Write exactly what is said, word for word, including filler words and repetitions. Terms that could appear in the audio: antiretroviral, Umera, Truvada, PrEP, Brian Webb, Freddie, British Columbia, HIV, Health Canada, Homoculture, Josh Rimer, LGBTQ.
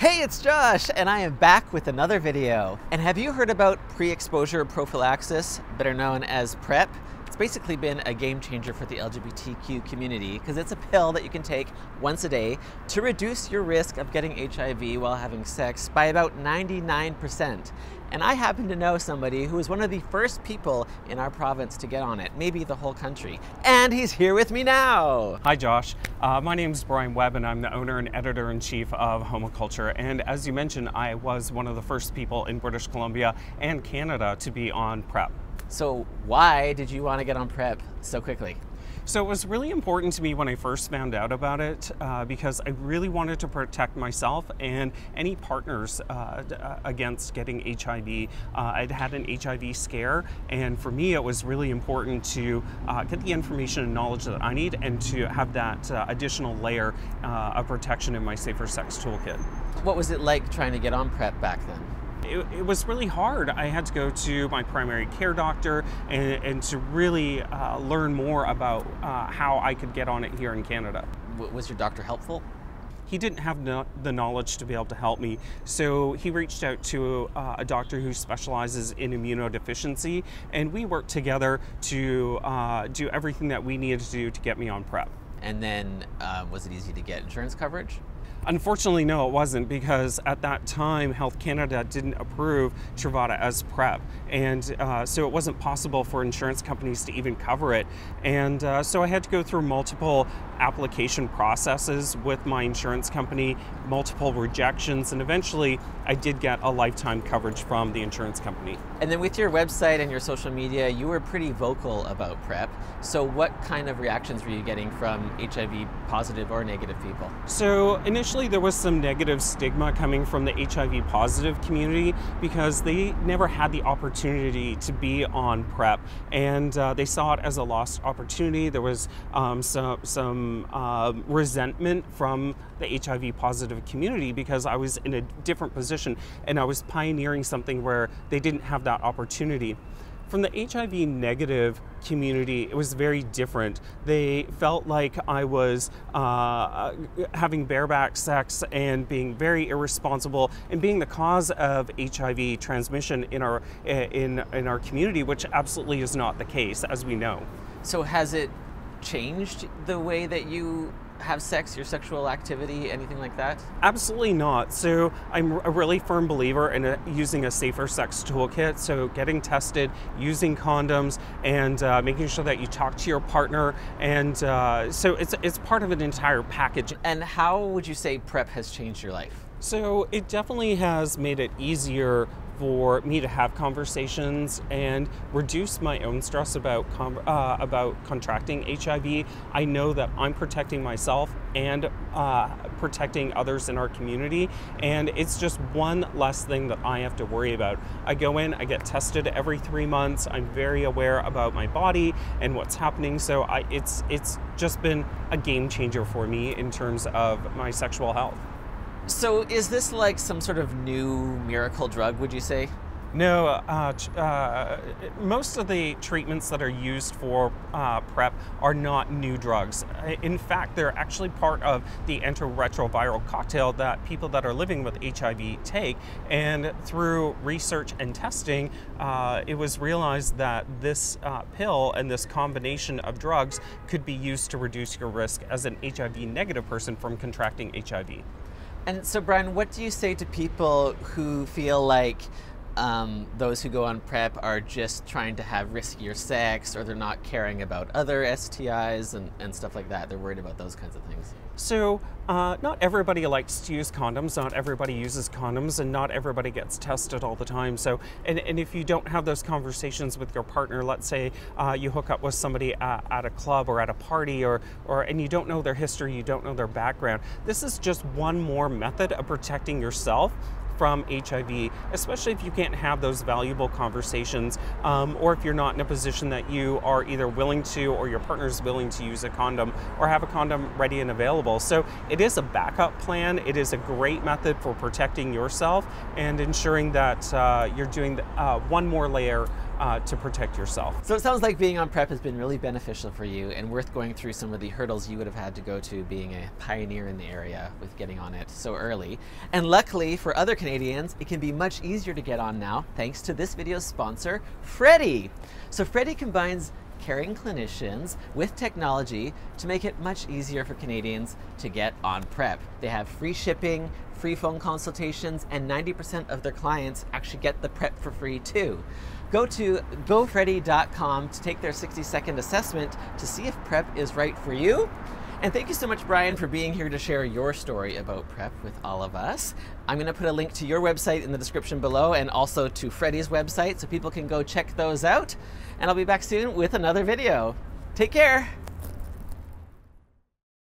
Hey, it's Josh, and I am back with another video. And have you heard about pre-exposure prophylaxis, better known as PrEP? It's basically been a game changer for the L G B T Q community because it's a pill that you can take once a day to reduce your risk of getting H I V while having sex by about ninety-nine percent. And I happen to know somebody who was one of the first people in our province to get on it, maybe the whole country. And he's here with me now. Hi, Josh. Uh, my name's Brian Webb, and I'm the owner and editor-in-chief of Homoculture. And as you mentioned, I was one of the first people in British Columbia and Canada to be on PrEP. So why did you want to get on PrEP so quickly? So it was really important to me when I first found out about it uh, because I really wanted to protect myself and any partners uh, d against getting H I V. Uh, I'd had an H I V scare, and for me it was really important to uh, get the information and knowledge that I need and to have that uh, additional layer uh, of protection in my Safer Sex Toolkit. What was it like trying to get on PrEP back then? It, it was really hard. I had to go to my primary care doctor and, and to really uh, learn more about uh, how I could get on it here in Canada. Was your doctor helpful? He didn't have no, the knowledge to be able to help me, so he reached out to uh, a doctor who specializes in immunodeficiency, and we worked together to uh, do everything that we needed to do to get me on PrEP. And then uh, was it easy to get insurance coverage? Unfortunately, no, it wasn't, because at that time Health Canada didn't approve Truvada as PrEP, and uh, so it wasn't possible for insurance companies to even cover it. And uh, so I had to go through multiple application processes with my insurance company, multiple rejections, and eventually I did get a lifetime coverage from the insurance company. And then with your website and your social media, you were pretty vocal about PrEP. So what kind of reactions were you getting from H I V positive or negative people? So initially Initially, there was some negative stigma coming from the H I V positive community because they never had the opportunity to be on PrEP, and uh, they saw it as a lost opportunity. There was um, some, some uh, resentment from the H I V positive community because I was in a different position and I was pioneering something where they didn't have that opportunity. From the H I V negative community, it was very different. They felt like I was uh, having bareback sex and being very irresponsible and being the cause of H I V transmission in our in in our community, which absolutely is not the case, as we know. So has it changed the way that you have sex, your sexual activity, anything like that? Absolutely not. So I'm a really firm believer in a, using a Safer Sex Toolkit. So getting tested, using condoms, and uh, making sure that you talk to your partner. And uh, so it's, it's part of an entire package. And how would you say PrEP has changed your life? So it definitely has made it easier for me to have conversations and reduce my own stress about uh, about contracting H I V. I know that I'm protecting myself and uh, protecting others in our community, and it's just one less thing that I have to worry about. I go in, I get tested every three months. I'm very aware about my body and what's happening. So I, it's it's just been a game changer for me in terms of my sexual health. So is this like some sort of new miracle drug, would you say? No, uh, uh, most of the treatments that are used for uh, PrEP are not new drugs. In fact, they're actually part of the antiretroviral cocktail that people that are living with H I V take. And through research and testing, uh, it was realized that this uh, pill and this combination of drugs could be used to reduce your risk as an H I V negative person from contracting H I V. And so, Brian, what do you say to people who feel like um, those who go on PrEP are just trying to have riskier sex, or they're not caring about other S T Is and, and stuff like that? They're worried about those kinds of things. So uh, not everybody likes to use condoms, not everybody uses condoms, and not everybody gets tested all the time. So, and, and if you don't have those conversations with your partner, let's say uh, you hook up with somebody at, at a club or at a party, or, or and you don't know their history, you don't know their background, this is just one more method of protecting yourself from H I V, especially if you can't have those valuable conversations, um, or if you're not in a position that you are either willing to, or your partner's willing to use a condom or have a condom ready and available. So it is a backup plan. It is a great method for protecting yourself and ensuring that uh, you're doing uh, one more layer uh, to protect yourself. So it sounds like being on PrEP has been really beneficial for you and worth going through some of the hurdles you would have had to go to being a pioneer in the area with getting on it so early. And luckily for other Canadians, it can be much easier to get on now thanks to this video's sponsor, Freddie. So Freddie combines caring clinicians with technology to make it much easier for Canadians to get on PrEP. They have free shipping, free phone consultations, and ninety percent of their clients actually get the PrEP for free too. Go to go freddy dot com to take their sixty second assessment to see if PrEP is right for you. And thank you so much, Brian, for being here to share your story about PrEP with all of us. I'm gonna put a link to your website in the description below and also to Freddie's website so people can go check those out. And I'll be back soon with another video. Take care.